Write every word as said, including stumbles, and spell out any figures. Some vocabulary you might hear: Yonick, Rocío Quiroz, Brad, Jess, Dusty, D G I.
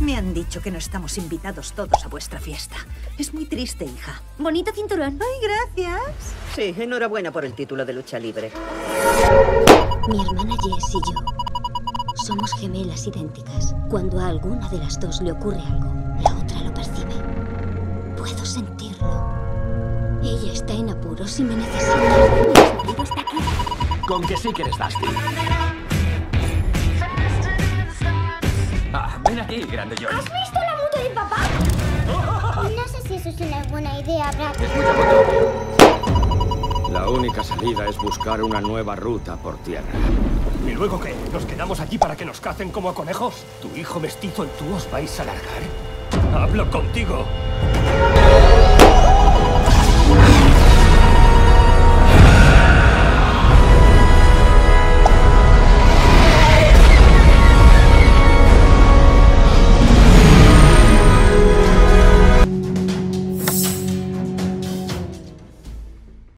Me han dicho que no estamos invitados todos a vuestra fiesta. Es muy triste, hija. Bonito cinturón. Ay, gracias. Sí, enhorabuena por el título de lucha libre. Mi hermana Jess y yo somos gemelas idénticas. Cuando a alguna de las dos le ocurre algo, la otra lo percibe. Puedo sentirlo. Ella está en apuros y me necesita. Mi marido está aquí. Con que sí que eres Dusty. Ven aquí, grande Yonick. ¿Has visto la moto de papá? Oh. No sé si eso es una buena idea, Brad. Escucha, moto. La única salida es buscar una nueva ruta por tierra. ¿Y luego qué? ¿Nos quedamos aquí para que nos cacen como a conejos? ¿Tu hijo mestizo y tú os vais a largar? ¡Hablo contigo!